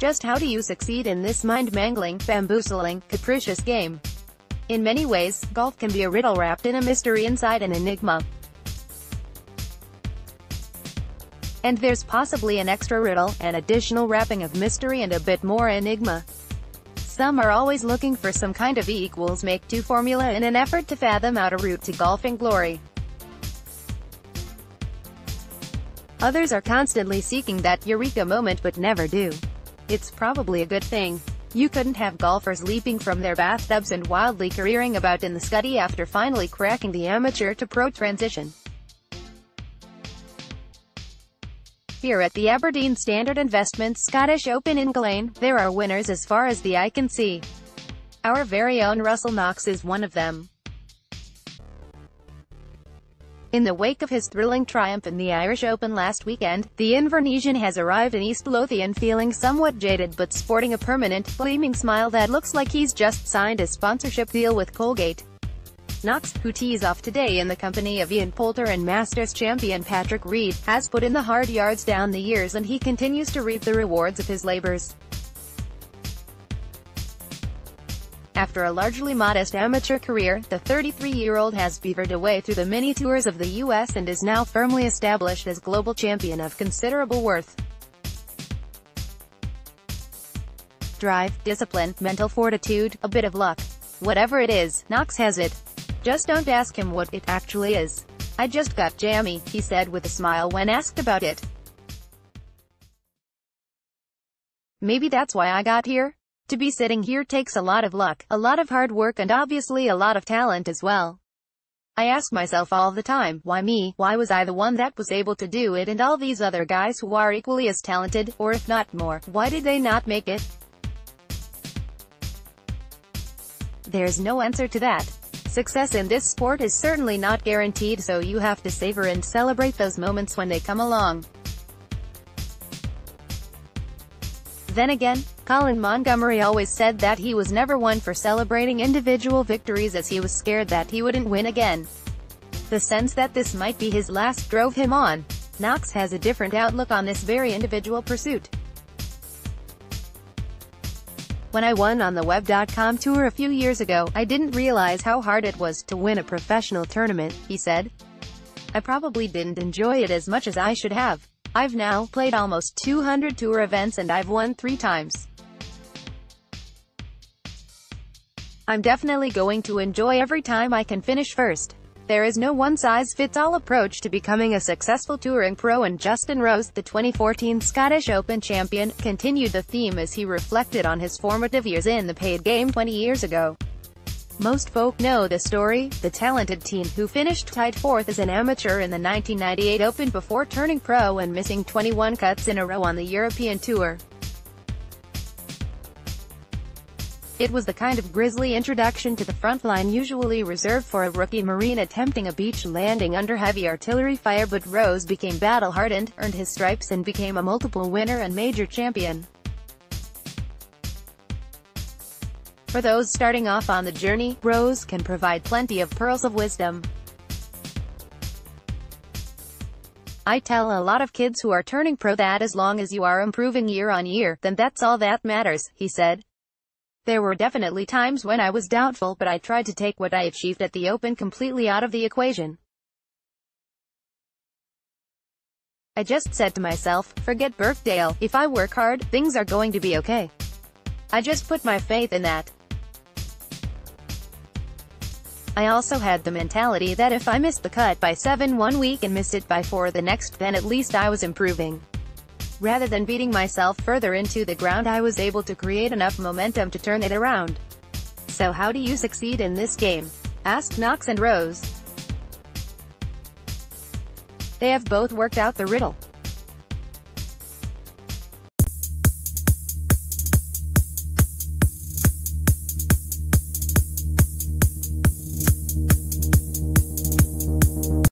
Just how do you succeed in this mind-mangling, bamboozling, capricious game? In many ways, golf can be a riddle wrapped in a mystery inside an enigma. And there's possibly an extra riddle, an additional wrapping of mystery and a bit more enigma. Some are always looking for some kind of E equals make two formula in an effort to fathom out a route to golfing glory. Others are constantly seeking that eureka moment but never do. It's probably a good thing. You couldn't have golfers leaping from their bathtubs and wildly careering about in the scuddy after finally cracking the amateur to pro transition. Here at the Aberdeen Standard Investments Scottish Open in Glane, there are winners as far as the eye can see. Our very own Russell Knox is one of them. In the wake of his thrilling triumph in the Irish Open last weekend, the Invernessian has arrived in East Lothian feeling somewhat jaded but sporting a permanent, gleaming smile that looks like he's just signed a sponsorship deal with Colgate. Knox, who tees off today in the company of Ian Poulter and Masters champion Patrick Reed, has put in the hard yards down the years and he continues to reap the rewards of his labors. After a largely modest amateur career, the 33-year-old has beavered away through the mini-tours of the US and is now firmly established as global champion of considerable worth. Drive, discipline, mental fortitude, a bit of luck. Whatever it is, Knox has it. Just don't ask him what it actually is. "I just got jammy," he said with a smile when asked about it. "Maybe that's why I got here? To be sitting here takes a lot of luck, a lot of hard work and obviously a lot of talent as well. I ask myself all the time, why me, why was I the one that was able to do it and all these other guys who are equally as talented, or if not more, why did they not make it?" There's no answer to that. Success in this sport is certainly not guaranteed, so you have to savor and celebrate those moments when they come along. Then again, Colin Montgomery always said that he was never one for celebrating individual victories as he was scared that he wouldn't win again. The sense that this might be his last drove him on. Knox has a different outlook on this very individual pursuit. "When I won on the Web.com tour a few years ago, I didn't realize how hard it was to win a professional tournament," he said. "I probably didn't enjoy it as much as I should have. I've now played almost 200 tour events and I've won 3 times. I'm definitely going to enjoy every time I can finish first." There is no one-size-fits-all approach to becoming a successful touring pro, and Justin Rose, the 2014 Scottish Open champion, continued the theme as he reflected on his formative years in the paid game 20 years ago. "Most folk know the story, the talented teen who finished tied 4th as an amateur in the 1998 Open before turning pro and missing 21 cuts in a row on the European Tour. It was the kind of grisly introduction to the front line usually reserved for a rookie Marine attempting a beach landing under heavy artillery fire, but Rose became battle-hardened, earned his stripes and became a multiple winner and major champion. For those starting off on the journey, Rose can provide plenty of pearls of wisdom. I tell a lot of kids who are turning pro that as long as you are improving year on year, then that's all that matters," he said. "There were definitely times when I was doubtful, but I tried to take what I achieved at the Open completely out of the equation. I just said to myself, forget Birkdale, if I work hard, things are going to be okay. I just put my faith in that. I also had the mentality that if I missed the cut by 7 one week and missed it by 4 the next, then at least I was improving. Rather than beating myself further into the ground, I was able to create enough momentum to turn it around." "So how do you succeed in this game?" asked Knox and Rose. They have both worked out the riddle.